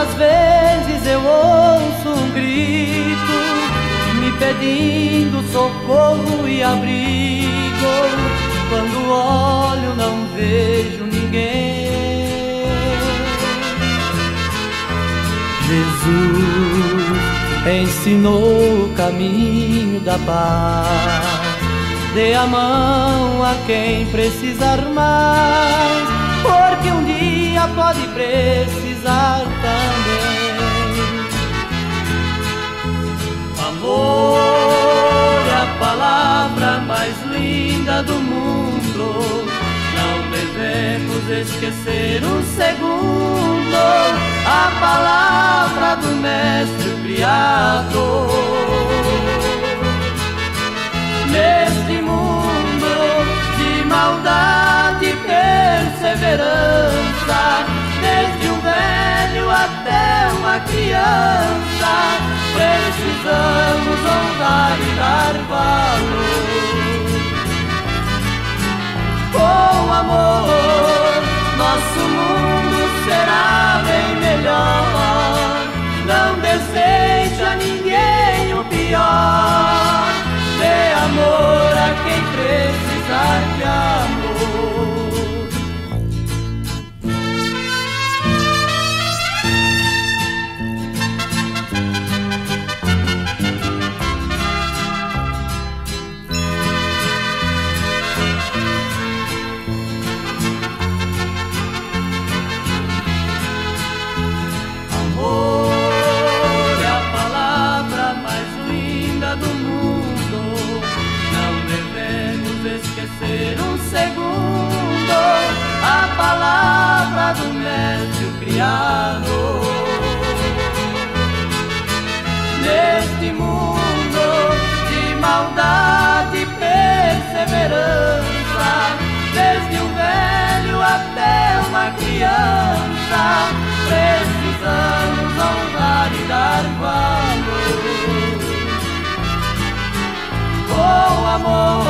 Quantas vezes eu ouço um grito me pedindo socorro e abrigo. Quando olho não vejo ninguém. Jesus ensinou o caminho da paz. Dê a mão a quem precisar mais, porque um dia pode precisar também. Amor é a palavra mais linda do mundo. Não devemos esquecer um segundo a palavra do Mestre Criador. Neste mundo de maldade e perseverança, desde o velho até uma criança, precisamos honrar e dar valor. Com amor, nosso mundo será bem melhor. Não deseje a ninguém o pior. Dê amor a quem precisar de amor. Palavra do Mestre Criador. Neste mundo de maldade e perseverança, desde o velho até uma criança, precisamos honrar e dar valor. Oh, amor.